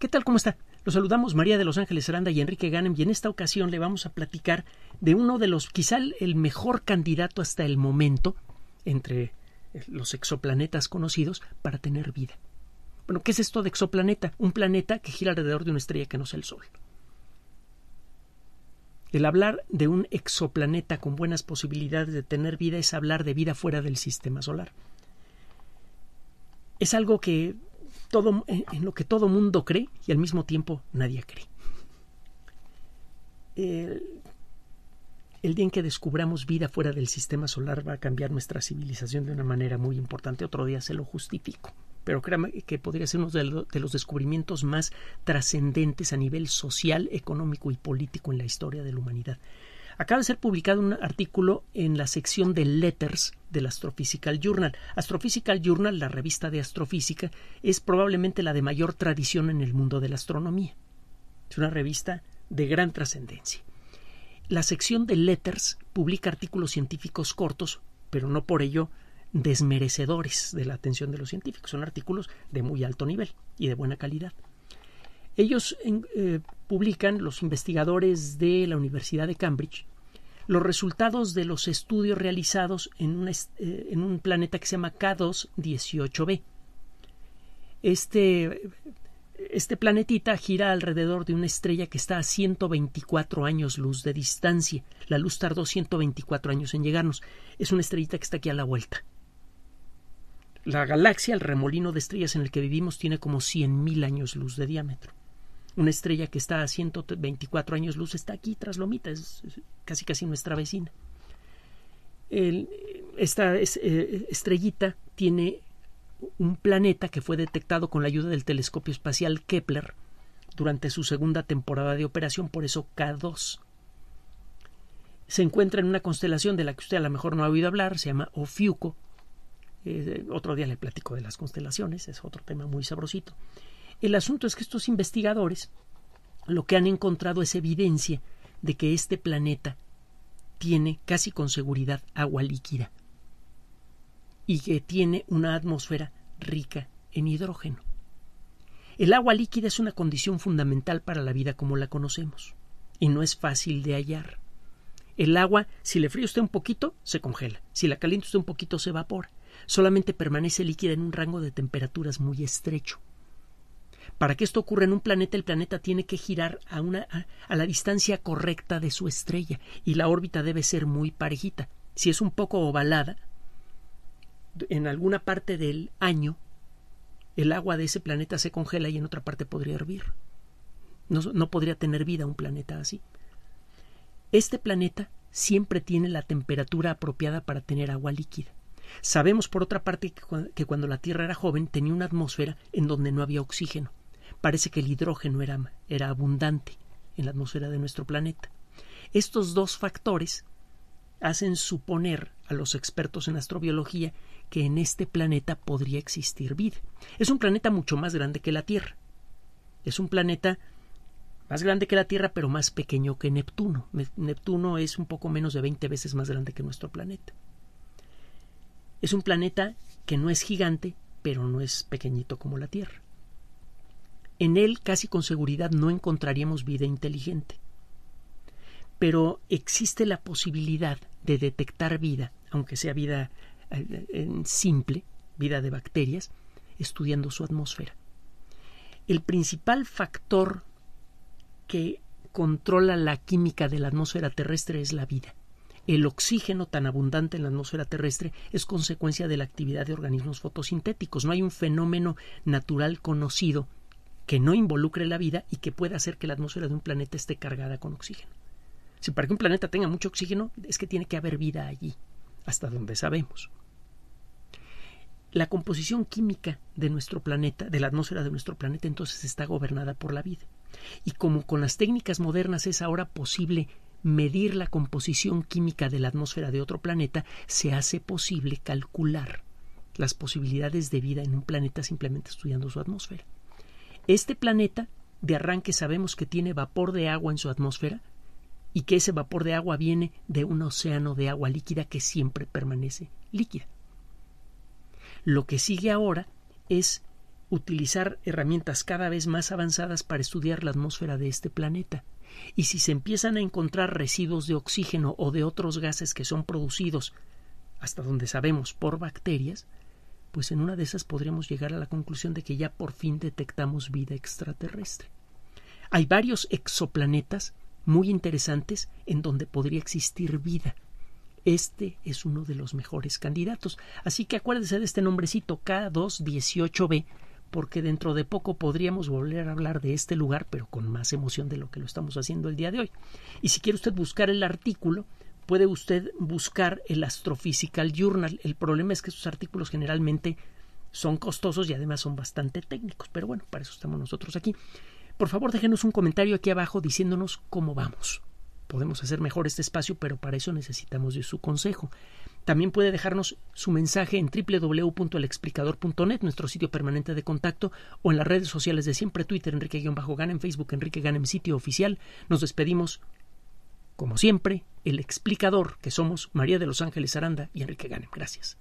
¿Qué tal? ¿Cómo está? Los saludamos María de los Ángeles Aranda y Enrique Ganem, y en esta ocasión le vamos a platicar de uno de los, quizá el mejor candidato hasta el momento entre los exoplanetas conocidos para tener vida. Bueno, ¿qué es esto de exoplaneta? Un planeta que gira alrededor de una estrella que no es el Sol. El hablar de un exoplaneta con buenas posibilidades de tener vida es hablar de vida fuera del sistema solar. Es algo que en lo que todo mundo cree y al mismo tiempo nadie cree. El día en que descubramos vida fuera del sistema solar va a cambiar nuestra civilización de una manera muy importante. Otro día se lo justifico, pero créanme que podría ser uno de los descubrimientos más trascendentes a nivel social, económico y político en la historia de la humanidad. Acaba de ser publicado un artículo en la sección de Letters del Astrophysical Journal. Astrophysical Journal, la revista de astrofísica, es probablemente la de mayor tradición en el mundo de la astronomía. Es una revista de gran trascendencia. La sección de Letters publica artículos científicos cortos, pero no por ello desmerecedores de la atención de los científicos. Son artículos de muy alto nivel y de buena calidad. Ellos publican, los investigadores de la Universidad de Cambridge, los resultados de los estudios realizados en un planeta que se llama K2-18b. Este planetita gira alrededor de una estrella que está a 124 años luz de distancia. La luz tardó 124 años en llegarnos. Es una estrellita que está aquí a la vuelta. La galaxia, el remolino de estrellas en el que vivimos, tiene como 100.000 años luz de diámetro. Una estrella que está a 124 años luz está aquí tras lomita, es casi casi nuestra vecina. Esta estrellita tiene un planeta que fue detectado con la ayuda del telescopio espacial Kepler durante su segunda temporada de operación, por eso K2. Se encuentra en una constelación de la que usted a lo mejor no ha oído hablar, se llama Ofiuco. Otro día le platico de las constelaciones, es otro tema muy sabrosito. El asunto es que estos investigadores lo que han encontrado es evidencia de que este planeta tiene casi con seguridad agua líquida y que tiene una atmósfera rica en hidrógeno. El agua líquida es una condición fundamental para la vida como la conocemos y no es fácil de hallar. El agua, si le fría usted un poquito, se congela. Si la calienta usted un poquito, se evapora. Solamente permanece líquida en un rango de temperaturas muy estrecho. Para que esto ocurra en un planeta, el planeta tiene que girar a la distancia correcta de su estrella y la órbita debe ser muy parejita. Si es un poco ovalada, en alguna parte del año el agua de ese planeta se congela y en otra parte podría hervir. No podría tener vida un planeta así. Este planeta siempre tiene la temperatura apropiada para tener agua líquida. Sabemos, por otra parte, que cuando la Tierra era joven tenía una atmósfera en donde no había oxígeno. Parece que el hidrógeno era abundante en la atmósfera de nuestro planeta. Estos dos factores hacen suponer a los expertos en astrobiología que en este planeta podría existir vida. Es un planeta mucho más grande que la Tierra. Es un planeta más grande que la Tierra, pero más pequeño que Neptuno. Neptuno es un poco menos de 20 veces más grande que nuestro planeta. Es un planeta que no es gigante, pero no es pequeñito como la Tierra. En él casi con seguridad no encontraríamos vida inteligente. Pero existe la posibilidad de detectar vida, aunque sea vida simple, vida de bacterias, estudiando su atmósfera. El principal factor que controla la química de la atmósfera terrestre es la vida. El oxígeno tan abundante en la atmósfera terrestre es consecuencia de la actividad de organismos fotosintéticos. No hay un fenómeno natural conocido que no involucre la vida y que pueda hacer que la atmósfera de un planeta esté cargada con oxígeno. Si para que un planeta tenga mucho oxígeno es que tiene que haber vida allí, hasta donde sabemos. La composición química de nuestro planeta, de la atmósfera de nuestro planeta, entonces está gobernada por la vida. Y como con las técnicas modernas es ahora posible medir la composición química de la atmósfera de otro planeta, se hace posible calcular las posibilidades de vida en un planeta simplemente estudiando su atmósfera. Este planeta, de arranque, sabemos que tiene vapor de agua en su atmósfera y que ese vapor de agua viene de un océano de agua líquida que siempre permanece líquida. Lo que sigue ahora es utilizar herramientas cada vez más avanzadas para estudiar la atmósfera de este planeta. Y si se empiezan a encontrar residuos de oxígeno o de otros gases que son producidos, hasta donde sabemos, por bacterias, pues en una de esas podríamos llegar a la conclusión de que ya por fin detectamos vida extraterrestre. Hay varios exoplanetas muy interesantes en donde podría existir vida. Este es uno de los mejores candidatos. Así que acuérdese de este nombrecito, K2-18b, porque dentro de poco podríamos volver a hablar de este lugar, pero con más emoción de lo que lo estamos haciendo el día de hoy. Y si quiere usted buscar el artículo, puede usted buscar el Astrophysical Journal. El problema es que sus artículos generalmente son costosos y además son bastante técnicos. Pero bueno, para eso estamos nosotros aquí. Por favor, déjenos un comentario aquí abajo diciéndonos cómo vamos. Podemos hacer mejor este espacio, pero para eso necesitamos de su consejo. También puede dejarnos su mensaje en www.elexplicador.net, nuestro sitio permanente de contacto, o en las redes sociales de siempre, Twitter, Enrique-Ganem, Facebook, Enrique Ganem, sitio oficial. Nos despedimos, como siempre, El Explicador, que somos María de los Ángeles Aranda y Enrique Ganem. Gracias.